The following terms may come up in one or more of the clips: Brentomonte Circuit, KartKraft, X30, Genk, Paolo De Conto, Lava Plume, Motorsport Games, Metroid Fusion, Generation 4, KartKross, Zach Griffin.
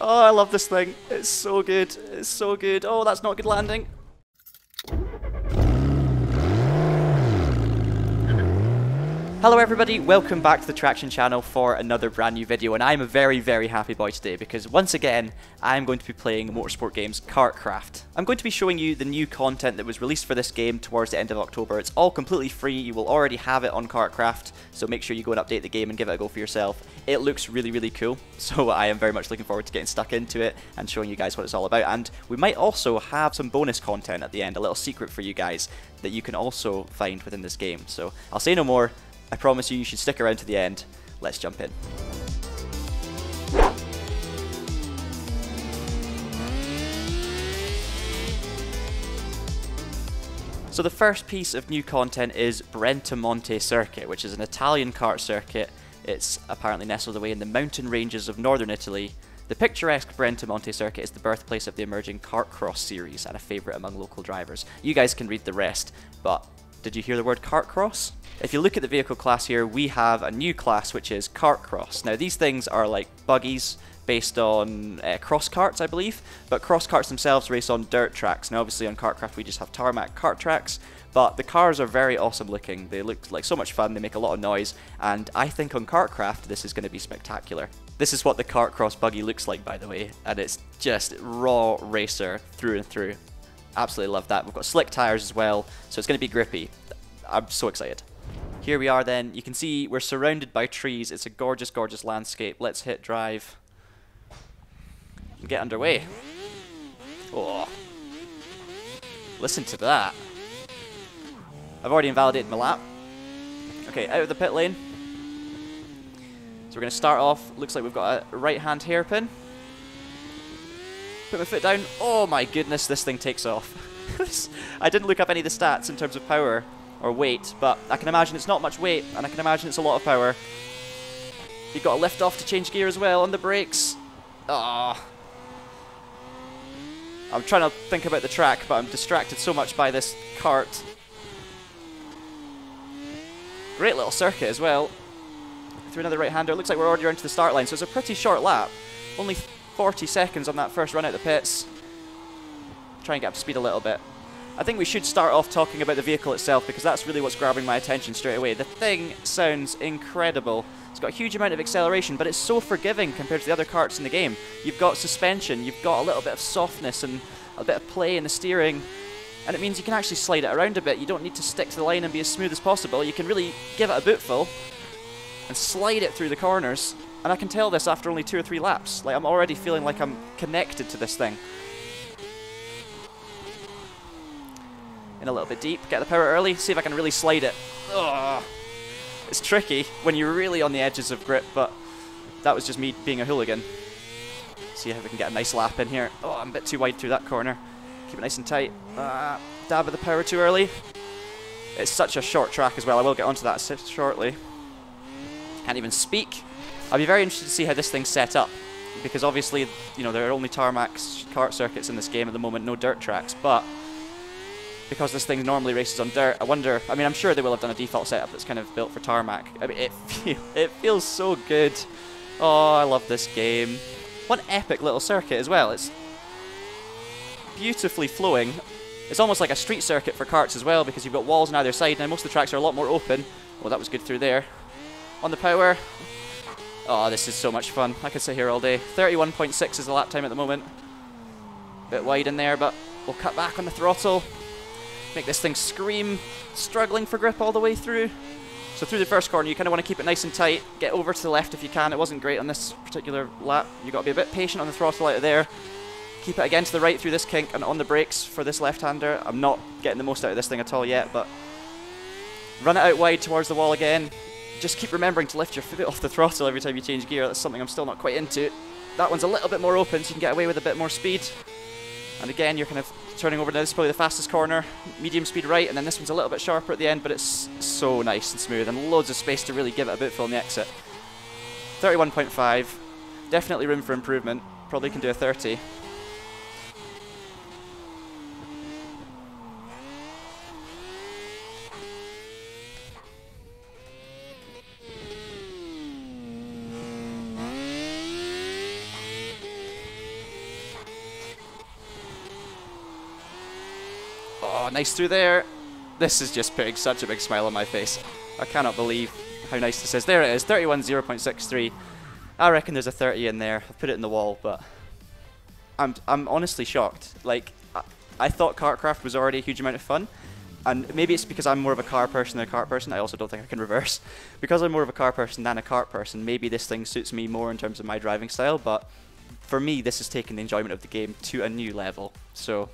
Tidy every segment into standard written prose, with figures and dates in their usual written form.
Oh, I love this thing. It's so good. It's so good. Oh, that's not good landing. Hello everybody, welcome back to the Traction channel for another brand new video, and I'm a very, very happy boy today because once again I'm going to be playing Motorsport Games KartKraft. I'm going to be showing you the new content that was released for this game towards the end of October. It's all completely free, you will already have it on KartKraft, so make sure you go and update the game and give it a go for yourself. It looks really, really cool, so I am very much looking forward to getting stuck into it and showing you guys what it's all about, and we might also have some bonus content at the end, a little secret for you guys that you can also find within this game. So I'll say no more. I promise you, you should stick around to the end. Let's jump in. So the first piece of new content is Brentomonte Circuit, which is an Italian kart circuit. It's apparently nestled away in the mountain ranges of northern Italy. The picturesque Brentomonte Circuit is the birthplace of the emerging KartKross series and a favourite among local drivers. You guys can read the rest, but did you hear the word KartKross? If you look at the vehicle class here, we have a new class which is KartKross. Now these things are like buggies based on cross karts, I believe, but cross karts themselves race on dirt tracks. Now obviously on KartKraft we just have tarmac kart tracks, but the cars are very awesome looking. They look like so much fun, they make a lot of noise, and I think on KartKraft this is going to be spectacular. This is what the KartKross buggy looks like, by the way, and it's just raw racer through and through. Absolutely love that. We've got slick tires as well, so it's going to be grippy. I'm so excited. Here we are then, you can see we're surrounded by trees, it's a gorgeous, gorgeous landscape. Let's hit drive and get underway. Oh, listen to that. I've already invalidated my lap. Okay, out of the pit lane. So we're going to start off, looks like we've got a right hand hairpin. Put my foot down, oh my goodness, this thing takes off. I didn't look up any of the stats in terms of power or weight, but I can imagine it's not much weight, and I can imagine it's a lot of power. You've got to lift off to change gear as well, on the brakes. Ah, I'm trying to think about the track, but I'm distracted so much by this kart. Great little circuit as well. Through another right-hander, it looks like we're already onto the start line, so it's a pretty short lap. Only 40 seconds on that first run out the pits. Try and get up to speed a little bit. I think we should start off talking about the vehicle itself because that's really what's grabbing my attention straight away. The thing sounds incredible. It's got a huge amount of acceleration, but it's so forgiving compared to the other karts in the game. You've got suspension, you've got a little bit of softness and a bit of play in the steering, and it means you can actually slide it around a bit. You don't need to stick to the line and be as smooth as possible. You can really give it a bootful and slide it through the corners, and I can tell this after only 2 or 3 laps. Like, I'm already feeling like I'm connected to this thing. In a little bit deep, get the power early, see if I can really slide it. Ugh. It's tricky when you're really on the edges of grip, but that was just me being a hooligan. See if we can get a nice lap in here. Oh, I'm a bit too wide through that corner. Keep it nice and tight. Dab of the power too early. It's such a short track as well, I will get onto that shortly. Can't even speak. I'll be very interested to see how this thing's set up, because obviously, you know, there are only tarmac kart circuits in this game at the moment, no dirt tracks, but because this thing normally races on dirt, I wonder, I mean, I'm sure they will have done a default setup that's kind of built for tarmac. I mean, it feels so good. Oh, I love this game. What an epic little circuit as well. It's beautifully flowing. It's almost like a street circuit for karts as well, because you've got walls on either side. Now, most of the tracks are a lot more open. Well, that was good through there. On the power. Oh, this is so much fun. I could sit here all day. 31.6 is the lap time at the moment. Bit wide in there, but we'll cut back on the throttle. Make this thing scream, struggling for grip all the way through. So through the first corner you kind of want to keep it nice and tight, get over to the left if you can. It wasn't great on this particular lap, you've got to be a bit patient on the throttle out of there. Keep it again to the right through this kink and on the brakes for this left-hander. I'm not getting the most out of this thing at all yet, but run it out wide towards the wall again. Just keep remembering to lift your foot off the throttle every time you change gear, that's something I'm still not quite into. That one's a little bit more open so you can get away with a bit more speed. And again, you're kind of turning over now. This is probably the fastest corner, medium speed right, and then this one's a little bit sharper at the end, but it's so nice and smooth and loads of space to really give it a bootful on the exit. 31.5, definitely room for improvement, probably can do a 30. Oh, nice through there. This is just putting such a big smile on my face. I cannot believe how nice this is. There it is, 31.0.63. I reckon there's a 30 in there. I've put it in the wall, but I'm honestly shocked. Like, I thought KartKraft was already a huge amount of fun, and maybe it's because I'm more of a car person than a kart person. I also don't think I can reverse. Because I'm more of a car person than a kart person, maybe this thing suits me more in terms of my driving style, but for me, this has taken the enjoyment of the game to a new level. So,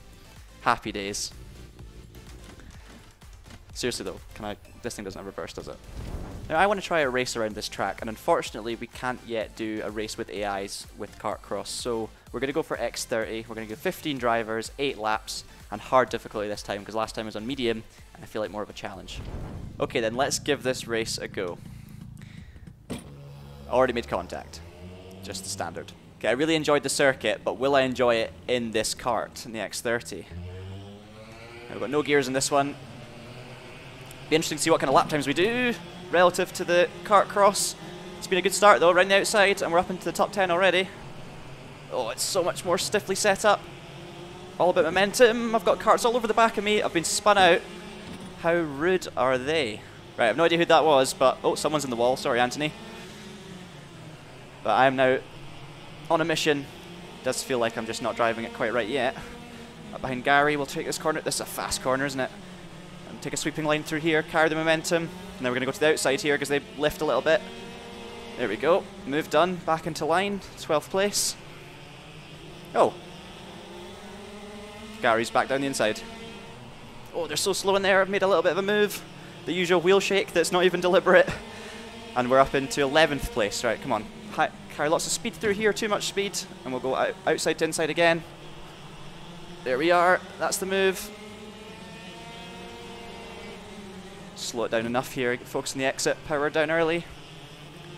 happy days. Seriously though, this thing doesn't have reverse, does it? Now I want to try a race around this track, and unfortunately we can't yet do a race with AIs with KartKross, so we're going to go for X30, we're going to go 15 drivers, 8 laps, and hard difficulty this time, because last time was on medium, and I feel like more of a challenge. Okay then, let's give this race a go. Already made contact. Just the standard. Okay, I really enjoyed the circuit, but will I enjoy it in this kart, in the X30? I've got no gears in this one. Be interesting to see what kind of lap times we do relative to the KartKross. It's been a good start though, right on the outside, and we're up into the top 10 already. Oh, it's so much more stiffly set up. All about momentum. I've got karts all over the back of me. I've been spun out. How rude are they? Right, I've no idea who that was, but oh, someone's in the wall. Sorry, Anthony. But I am now on a mission. It does feel like I'm just not driving it quite right yet. Up behind Gary, we'll take this corner. This is a fast corner, isn't it? Take a sweeping line through here, carry the momentum, and then we're going to go to the outside here because they lift a little bit. There we go. Move done. Back into line. 12th place. Oh. Gary's back down the inside. Oh, they're so slow in there. I've made a little bit of a move. The usual wheel shake that's not even deliberate. And we're up into 11th place. Right, come on. Carry lots of speed through here. Too much speed. And we'll go outside to inside again. There we are. That's the move. Slow it down enough here, focus on the exit, power down early.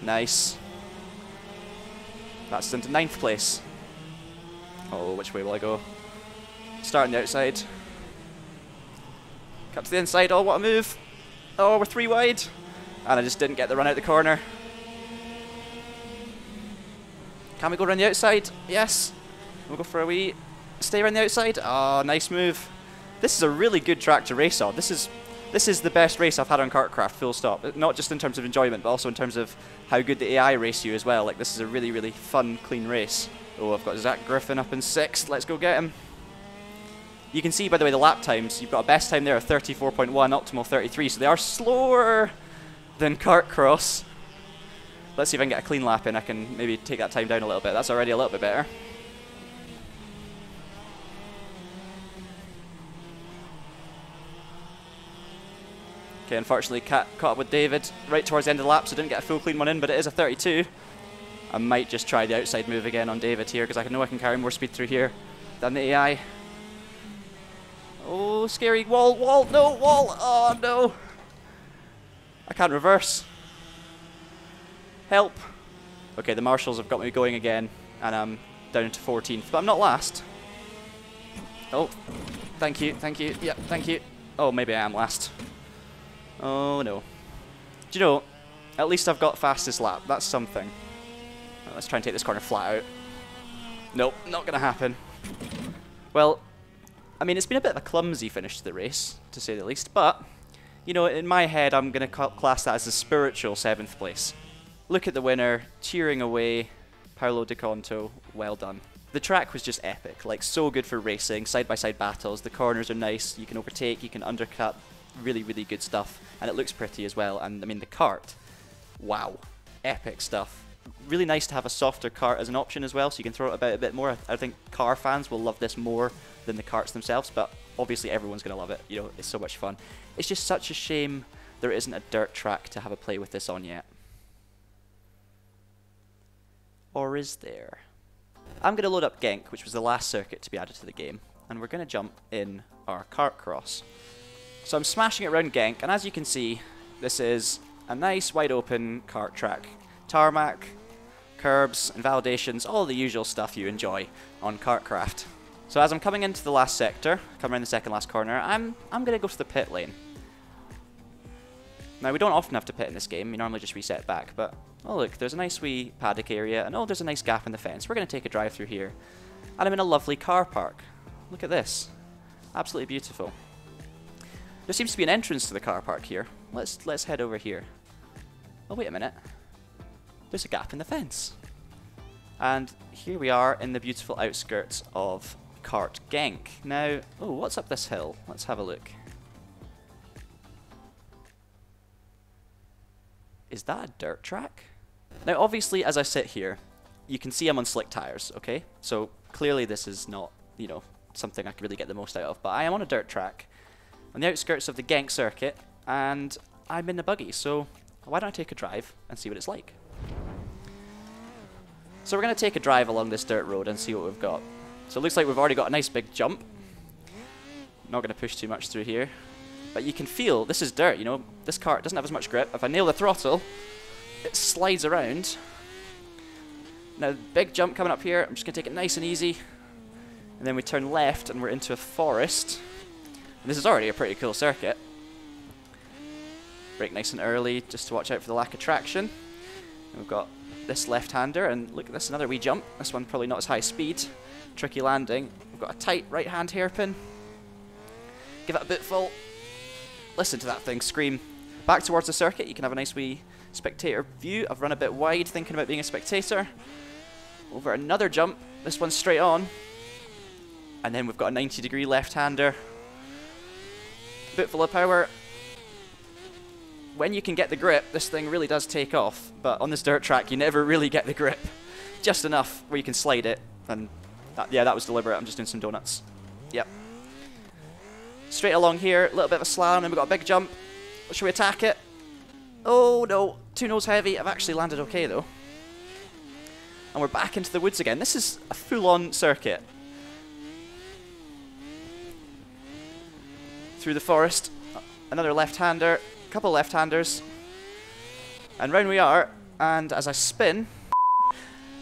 Nice. That's into 9th place. Oh, which way will I go? Start on the outside. Cut to the inside, oh what a move! Oh, we're 3 wide! And I just didn't get the run out the corner. Can we go around the outside? Yes! We'll go for a wee stay around the outside. Oh, nice move. This is a really good track to race on. This is the best race I've had on KartKraft, full stop. Not just in terms of enjoyment, but also in terms of how good the AI race you as well. Like, this is a really, really fun, clean race. Oh, I've got Zach Griffin up in 6th. Let's go get him. You can see, by the way, the lap times. You've got a best time there of 34.1, optimal 33. So they are slower than KartKross. Let's see if I can get a clean lap in. I can maybe take that time down a little bit. That's already a little bit better. Okay, unfortunately caught up with David right towards the end of the lap, so didn't get a full clean one in, but it is a 32. I might just try the outside move again on David here, because I know I can carry more speed through here than the AI. Oh, scary wall, no, wall, oh no. I can't reverse. Help. Okay, the marshals have got me going again, and I'm down to 14th, but I'm not last. Oh, thank you, yeah, thank you. Oh, maybe I am last. Oh no. Do you know, at least I've got fastest lap, that's something. Let's try and take this corner flat out. Nope, not gonna happen. Well, I mean, it's been a bit of a clumsy finish to the race, to say the least, but, you know, in my head I'm gonna class that as the spiritual 7th place. Look at the winner, cheering away, Paolo De Conto, well done. The track was just epic, like so good for racing, side-by-side battles, the corners are nice, you can overtake, you can undercut. Really, really good stuff, and it looks pretty as well. And I mean, the kart, wow, epic stuff. Really nice to have a softer kart as an option as well, so you can throw it about a bit more. I think car fans will love this more than the karts themselves, but obviously everyone's going to love it. You know, it's so much fun. It's just such a shame there isn't a dirt track to have a play with this on yet. Or is there? I'm going to load up Genk, which was the last circuit to be added to the game, and we're going to jump in our KartKross. So I'm smashing it around Genk, and as you can see, this is a nice wide open kart track. Tarmac, curbs, and validations, all the usual stuff you enjoy on KartKraft. So as I'm coming into the last sector, coming around the second last corner, I'm going to go to the pit lane. Now we don't often have to pit in this game, we normally just reset back, but oh look, there's a nice wee paddock area, and oh there's a nice gap in the fence. We're going to take a drive through here, and I'm in a lovely car park. Look at this, absolutely beautiful. There seems to be an entrance to the car park here. Let's head over here. Oh, wait a minute. There's a gap in the fence. And here we are in the beautiful outskirts of Kart Genk. Now, oh, what's up this hill? Let's have a look. Is that a dirt track? Now, obviously, as I sit here, you can see I'm on slick tires, okay? So clearly this is not, you know, something I could really get the most out of, but I am on a dirt track on the outskirts of the Genk circuit, and I'm in the buggy, so why don't I take a drive and see what it's like? So we're going to take a drive along this dirt road and see what we've got. So it looks like we've already got a nice big jump. Not going to push too much through here. But you can feel, this is dirt, you know, this car doesn't have as much grip. If I nail the throttle, it slides around. Now, big jump coming up here. I'm just going to take it nice and easy. And then we turn left and we're into a forest. And this is already a pretty cool circuit. Brake nice and early just to watch out for the lack of traction. And we've got this left-hander, and look at this, another wee jump. This one probably not as high speed. Tricky landing. We've got a tight right-hand hairpin. Give it a bit full. Listen to that thing scream. Back towards the circuit, you can have a nice wee spectator view. I've run a bit wide thinking about being a spectator. Over another jump, this one's straight on. And then we've got a 90-degree left-hander. A bit full of power. When you can get the grip, this thing really does take off, but on this dirt track you never really get the grip. Just enough where you can slide it, and that, yeah, that was deliberate. I'm just doing some donuts. Yep. Straight along here, a little bit of a slam, and we've got a big jump. Should we attack it? Oh no, two nose heavy. I've actually landed okay though. And we're back into the woods again. This is a full-on circuit. Through the forest, another left-hander. Couple left-handers, and round we are, and as I spin,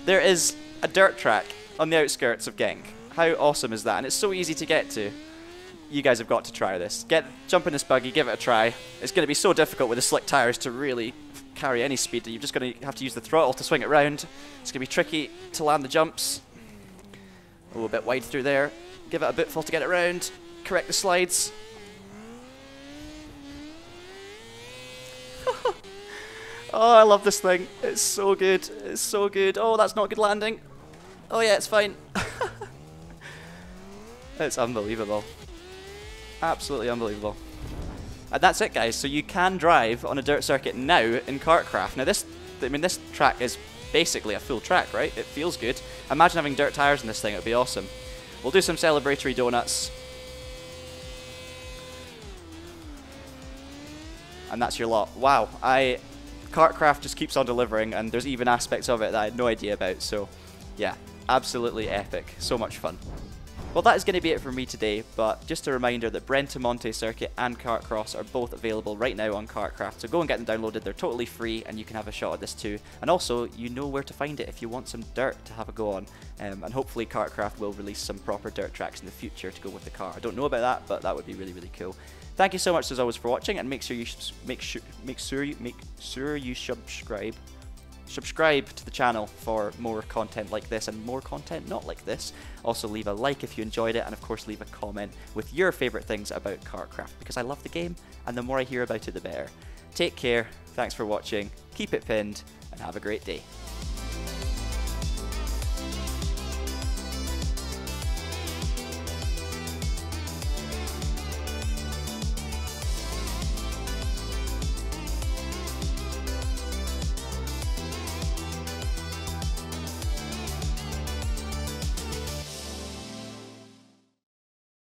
there is a dirt track on the outskirts of Genk. How awesome is that? And it's so easy to get to. You guys have got to try this. Jump in this buggy, give it a try. It's going to be so difficult with the slick tires to really carry any speed that you're just going to have to use the throttle to swing it round. It's going to be tricky to land the jumps. Oh, a bit wide through there. Give it a bit full to get it round. Correct the slides. Oh, I love this thing. It's so good. It's so good. Oh, that's not good landing. Oh, yeah, it's fine. It's unbelievable. Absolutely unbelievable. And that's it, guys. So you can drive on a dirt circuit now in KartKraft. Now, this track is basically a full track, right? It feels good. Imagine having dirt tires in this thing. It would be awesome. We'll do some celebratory donuts. And that's your lot. Wow. KartKraft just keeps on delivering, and there's even aspects of it that I had no idea about, so yeah, absolutely epic. So much fun. Well, that is going to be it for me today, but just a reminder that Brentomonte Circuit and KartKross are both available right now on KartKraft, so go and get them downloaded. They're totally free, and you can have a shot at this too. And also, you know where to find it if you want some dirt to have a go on, and hopefully KartKraft will release some proper dirt tracks in the future to go with the car. I don't know about that, but that would be really, really cool. Thank you so much as always for watching, and make sure you subscribe to the channel for more content like this and more content not like this. Also leave a like if you enjoyed it, and of course leave a comment with your favourite things about KartKraft, because I love the game and the more I hear about it the better. Take care, thanks for watching, keep it pinned, and have a great day.